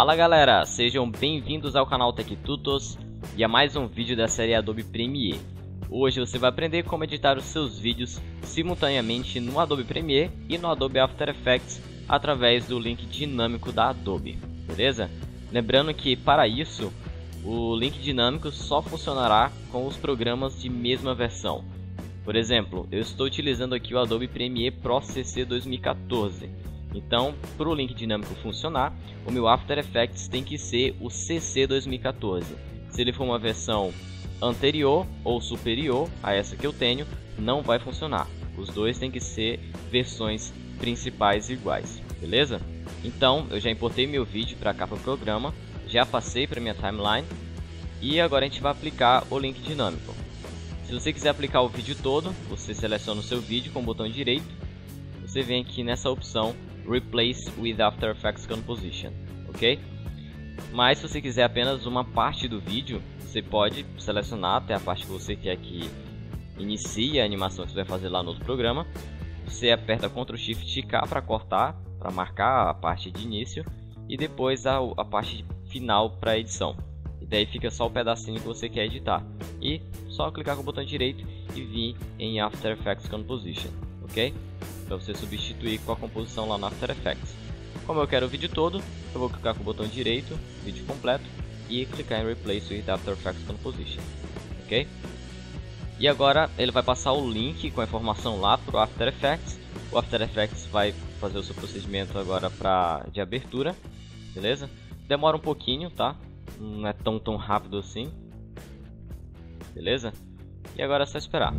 Fala galera, sejam bem-vindos ao canal Tech Tutors e a mais um vídeo da série Adobe Premiere. Hoje você vai aprender como editar os seus vídeos simultaneamente no Adobe Premiere e no Adobe After Effects através do link dinâmico da Adobe, beleza? Lembrando que para isso, o link dinâmico só funcionará com os programas de mesma versão. Por exemplo, eu estou utilizando aqui o Adobe Premiere Pro CC 2014. Então, para o link dinâmico funcionar, o meu After Effects tem que ser o CC 2014. Se ele for uma versão anterior ou superior a essa que eu tenho, não vai funcionar. Os dois têm que ser versões principais iguais, beleza? Então, eu já importei meu vídeo para cá para o programa, já passei para minha timeline e agora a gente vai aplicar o link dinâmico. Se você quiser aplicar o vídeo todo, você seleciona o seu vídeo com o botão direito, você vem aqui nessa opção Replace with After Effects Composition, ok? Mas se você quiser apenas uma parte do vídeo, você pode selecionar até a parte que você quer que inicie a animação que você vai fazer lá no outro programa. Você aperta Ctrl+Shift+K para cortar, para marcar a parte de início e depois a parte final para edição. E daí fica só o pedacinho que você quer editar. E só clicar com o botão direito e vir em After Effects Composition, ok? Para você substituir com a composição lá no After Effects. Como eu quero o vídeo todo, eu vou clicar com o botão direito, vídeo completo, e clicar em Replace with After Effects Composition, ok? E agora ele vai passar o link com a informação lá para o After Effects. O After Effects vai fazer o seu procedimento agora de abertura, beleza? Demora um pouquinho, tá? Não é tão rápido assim, beleza? E agora é só esperar.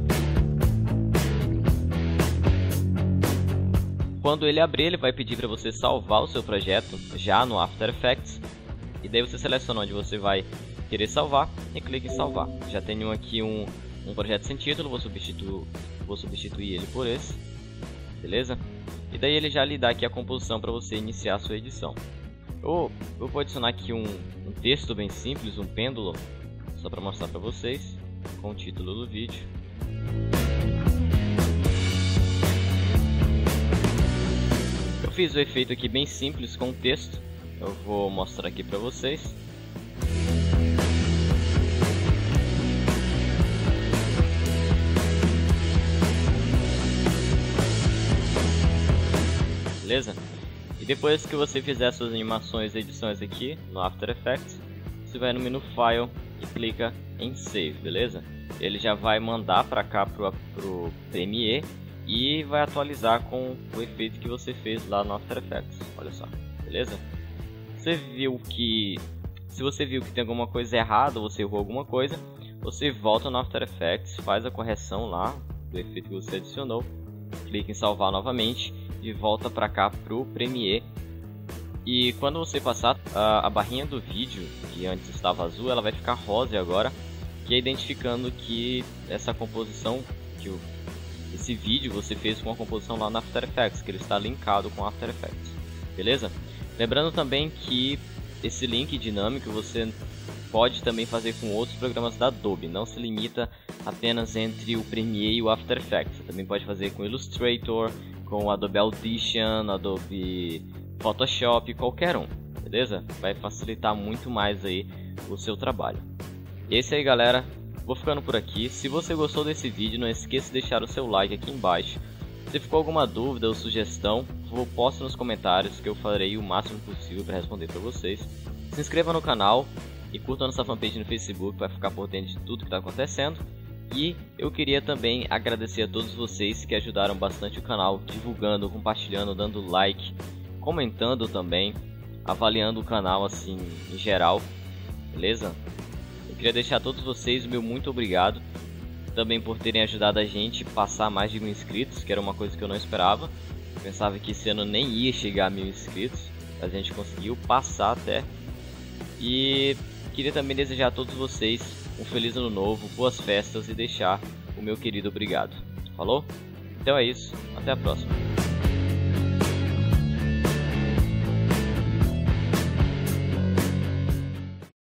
Quando ele abrir, ele vai pedir para você salvar o seu projeto já no After Effects. E daí você seleciona onde você vai querer salvar e clica em salvar. Já tenho aqui um projeto sem título, vou substituir ele por esse. Beleza? E daí ele já lhe dá aqui a composição para você iniciar a sua edição. Eu vou adicionar aqui um texto bem simples, um pêndulo, só para mostrar para vocês, com o título do vídeo. Eu fiz o efeito aqui bem simples com o texto, eu vou mostrar aqui para vocês. Beleza? E depois que você fizer suas animações e edições aqui no After Effects, você vai no menu File e clica em Save, beleza? Ele já vai mandar para cá pro Premiere e vai atualizar com o efeito que você fez lá no After Effects, olha só, beleza? Se você viu que tem alguma coisa errada, ou você errou alguma coisa, você volta no After Effects, faz a correção lá do efeito que você adicionou, clica em salvar novamente e volta para cá pro Premiere. E quando você passar a barrinha do vídeo, que antes estava azul, ela vai ficar rosa agora, que é identificando que essa composição, esse vídeo você fez com a composição lá no After Effects, que ele está linkado com After Effects, beleza? Lembrando também que esse link dinâmico você pode também fazer com outros programas da Adobe, não se limita apenas entre o Premiere e o After Effects, você também pode fazer com o Illustrator, com o Adobe Audition, Adobe Photoshop, qualquer um, beleza? Vai facilitar muito mais aí o seu trabalho. E é isso aí galera, vou ficando por aqui. Se você gostou desse vídeo, não esqueça de deixar o seu like aqui embaixo. Se ficou alguma dúvida ou sugestão, posta nos comentários que eu farei o máximo possível para responder para vocês. Se inscreva no canal e curta nossa fanpage no Facebook para ficar por dentro de tudo que está acontecendo. E eu queria também agradecer a todos vocês que ajudaram bastante o canal, divulgando, compartilhando, dando like, comentando também, avaliando o canal assim em geral, beleza? Eu queria deixar a todos vocês o meu muito obrigado, também por terem ajudado a gente passar mais de 1000 inscritos, que era uma coisa que eu não esperava, eu pensava que esse ano nem ia chegar a 1000 inscritos, mas a gente conseguiu passar até. E queria também desejar a todos vocês um feliz ano novo, boas festas e deixar o meu querido obrigado. Falou? Então é isso, até a próxima.